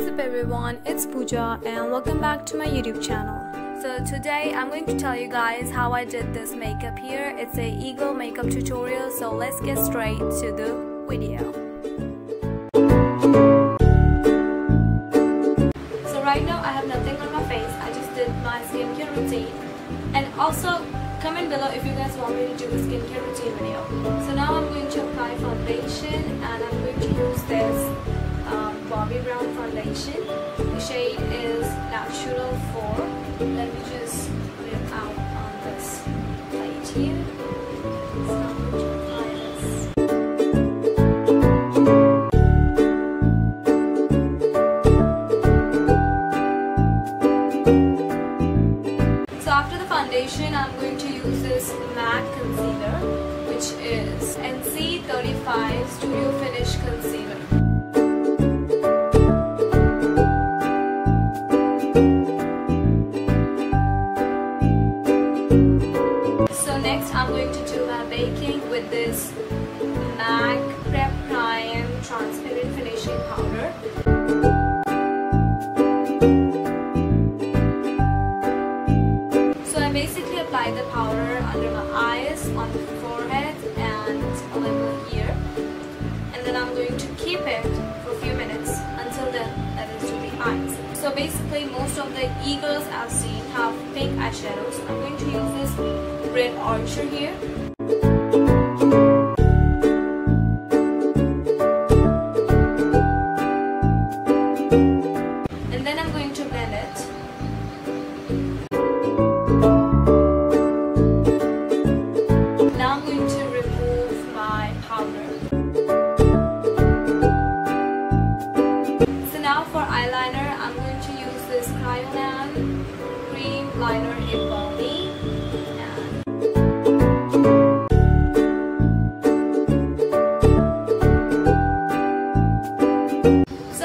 What's up everyone, it's Pooja and welcome back to my YouTube channel. So today I'm going to tell you guys how I did this makeup here. It's a eagle makeup tutorial, so let's get straight to the video. So right now I have nothing on my face. I just did my skincare routine, and also comment below if you guys want me to do a skincare routine video. So now I'm going to apply foundation and I'm going to use this Bobbi Brown foundation. The shade is Natural 4. Let me just put it out on this plate here. So I'm going to apply this. So after the foundation, I'm going to use this MAC concealer, which is NC35 Studio Finish Concealer. I'm going to do my baking with this MAC Prep Prime Transparent Finishing Powder. So I basically apply the powder under my eyes, on the forehead and a little here. And then I'm going to keep it for a few minutes until then that is to the eyes. So basically most of the eagles I've seen have pink eyeshadows. I'm going to use this Red Archer here. And then I'm going to blend it. Now I'm going to remove my powder. So now for eyeliner, I'm going to use this Kryolan Cream Liner in Balmy.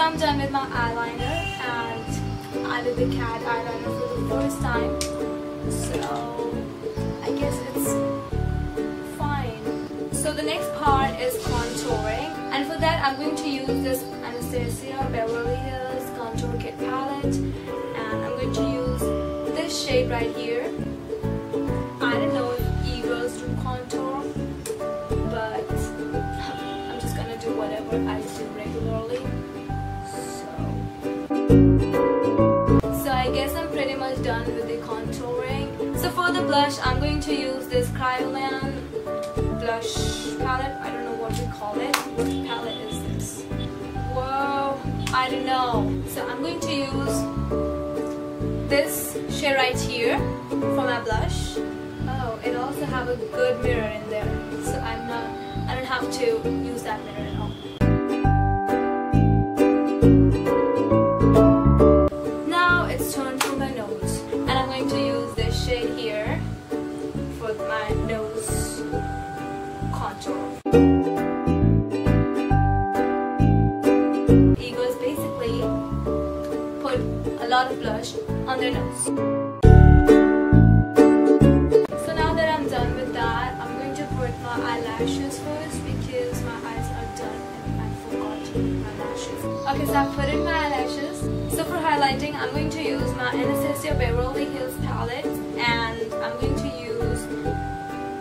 I'm done with my eyeliner and I did the cat eyeliner for the first time, so I guess it's fine. So the next part is contouring, and for that I'm going to use this Anastasia Beverly Hills Contour Kit palette, and I'm going to use this shade right here. I don't know if eagles do contour, but I'm just gonna do whatever I do regularly. I guess I'm pretty much done with the contouring. So for the blush, I'm going to use this Kryolan blush palette. I don't know what we call it. What palette is this? Whoa, I don't know. So I'm going to use this shade right here for my blush. Oh, it also have a good mirror in there, so I don't have to use that mirror at all. Eagles basically put a lot of blush on their nose. So now that I'm done with that, I'm going to put my eyelashes first because my eyes are done and I forgot to put my lashes. Okay, so I put in my eyelashes. So for highlighting, I'm going to use my Anastasia Beverly Hills palette, and I'm going to use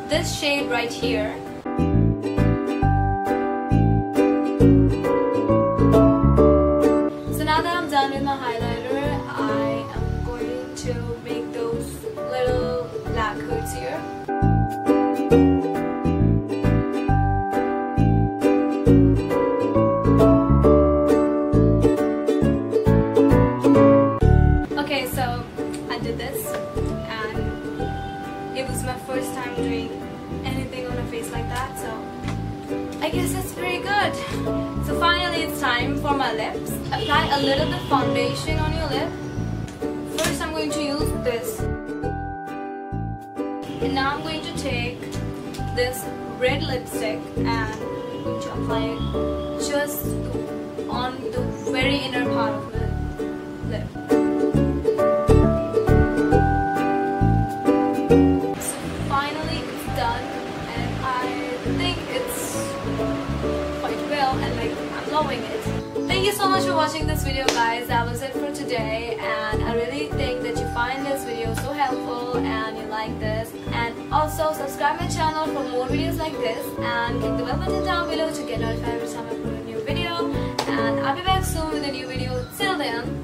this shade right here. With my highlighter, I am going to make those little black hoods here. Okay, so I did this and it was my first time doing anything on a face like that, so I guess it's pretty good. So finally it's time for my lips. Apply a little bit foundation on your lip. First I'm going to use this. And now I'm going to take this red lipstick and I'm going to apply it just on the very inner part of the lip. So finally it's done and I think quite well and like I'm loving it. Thank you so much for watching this video guys. day, and I really think that you find this video so helpful and you like this. And also subscribe my channel for more videos like this, and click the bell button down below to get notified every time I put a new video. And I'll be back soon with a new video. Till then.